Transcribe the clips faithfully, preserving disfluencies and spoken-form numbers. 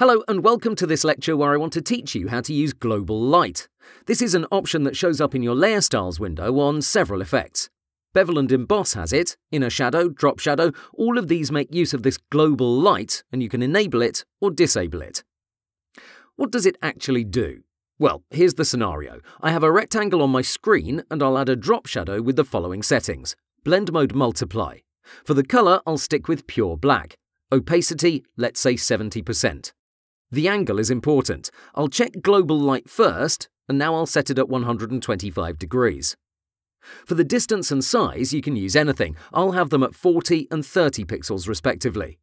Hello and welcome to this lecture where I want to teach you how to use global light. This is an option that shows up in your layer styles window on several effects. Bevel and Emboss has it, Inner Shadow, Drop Shadow, all of these make use of this global light and you can enable it or disable it. What does it actually do? Well, here's the scenario. I have a rectangle on my screen and I'll add a drop shadow with the following settings. Blend mode multiply. For the color, I'll stick with pure black. Opacity, let's say seventy percent. The angle is important. I'll check global light first, and now I'll set it at one hundred twenty-five degrees. For the distance and size, you can use anything. I'll have them at forty and thirty pixels respectively.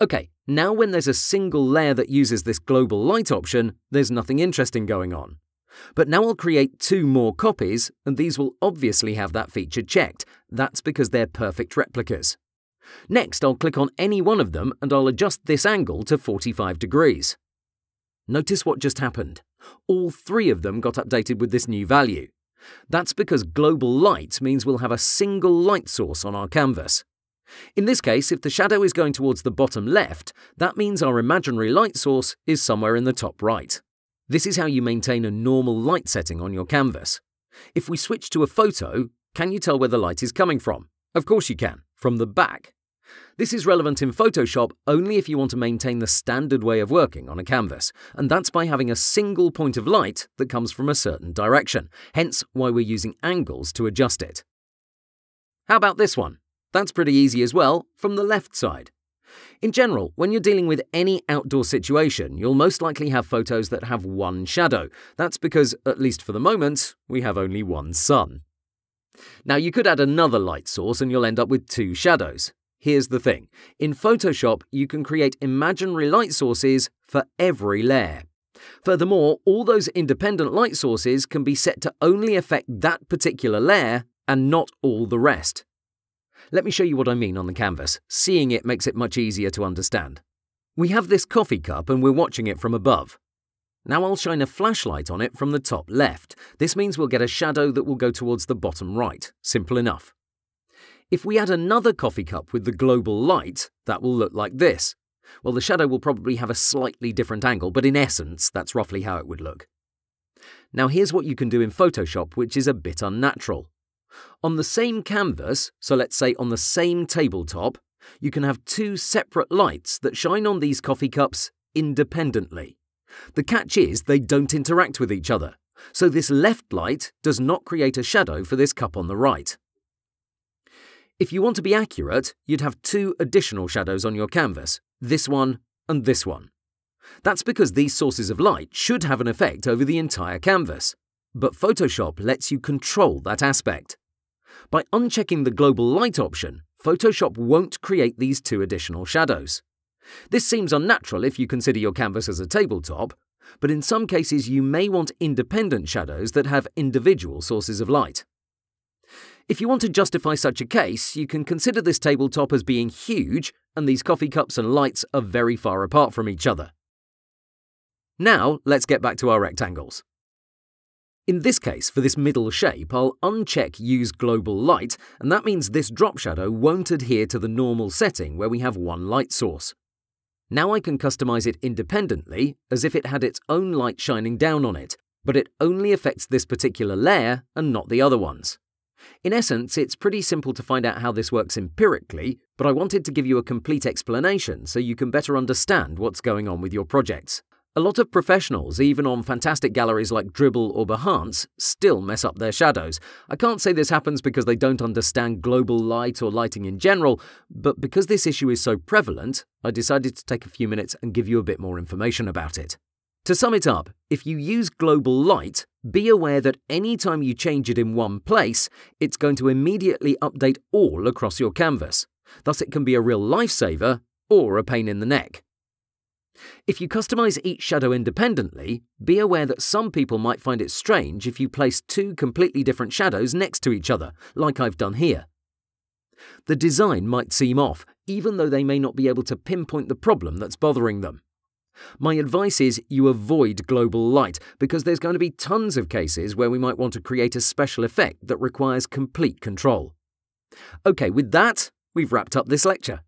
Okay, now when there's a single layer that uses this global light option, there's nothing interesting going on. But now I'll create two more copies, and these will obviously have that feature checked. That's because they're perfect replicas. Next, I'll click on any one of them and I'll adjust this angle to forty-five degrees. Notice what just happened. All three of them got updated with this new value. That's because global light means we'll have a single light source on our canvas. In this case, if the shadow is going towards the bottom left, that means our imaginary light source is somewhere in the top right. This is how you maintain a normal light setting on your canvas. If we switch to a photo, can you tell where the light is coming from? Of course you can, from the back. This is relevant in Photoshop only if you want to maintain the standard way of working on a canvas, and that's by having a single point of light that comes from a certain direction, hence why we're using angles to adjust it. How about this one? That's pretty easy as well, from the left side. In general, when you're dealing with any outdoor situation, you'll most likely have photos that have one shadow. That's because, at least for the moment, we have only one sun. Now, you could add another light source and you'll end up with two shadows. Here's the thing. In Photoshop, you can create imaginary light sources for every layer. Furthermore, all those independent light sources can be set to only affect that particular layer and not all the rest. Let me show you what I mean on the canvas. Seeing it makes it much easier to understand. We have this coffee cup and we're watching it from above. Now I'll shine a flashlight on it from the top left. This means we'll get a shadow that will go towards the bottom right. Simple enough. If we add another coffee cup with the global light, that will look like this. Well, the shadow will probably have a slightly different angle, but in essence, that's roughly how it would look. Now here's what you can do in Photoshop, which is a bit unnatural. On the same canvas, so let's say on the same tabletop, you can have two separate lights that shine on these coffee cups independently. The catch is they don't interact with each other, so this left light does not create a shadow for this cup on the right. If you want to be accurate, you'd have two additional shadows on your canvas, this one and this one. That's because these sources of light should have an effect over the entire canvas, but Photoshop lets you control that aspect. By unchecking the global light option, Photoshop won't create these two additional shadows. This seems unnatural if you consider your canvas as a tabletop, but in some cases you may want independent shadows that have individual sources of light. If you want to justify such a case, you can consider this tabletop as being huge and these coffee cups and lights are very far apart from each other. Now let's get back to our rectangles. In this case, for this middle shape, I'll uncheck Use Global Light, and that means this drop shadow won't adhere to the normal setting where we have one light source. Now I can customize it independently, as if it had its own light shining down on it, but it only affects this particular layer and not the other ones. In essence, it's pretty simple to find out how this works empirically, but I wanted to give you a complete explanation so you can better understand what's going on with your projects. A lot of professionals, even on fantastic galleries like Dribbble or Behance, still mess up their shadows. I can't say this happens because they don't understand global light or lighting in general, but because this issue is so prevalent, I decided to take a few minutes and give you a bit more information about it. To sum it up, if you use global light, be aware that any time you change it in one place, it's going to immediately update all across your canvas. Thus it can be a real lifesaver or a pain in the neck. If you customize each shadow independently, be aware that some people might find it strange if you place two completely different shadows next to each other, like I've done here. The design might seem off, even though they may not be able to pinpoint the problem that's bothering them. My advice is you avoid global light, because there's going to be tons of cases where we might want to create a special effect that requires complete control. Okay, with that, we've wrapped up this lecture.